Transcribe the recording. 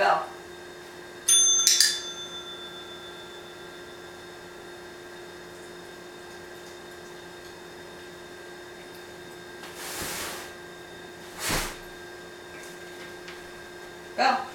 Bell. Bell.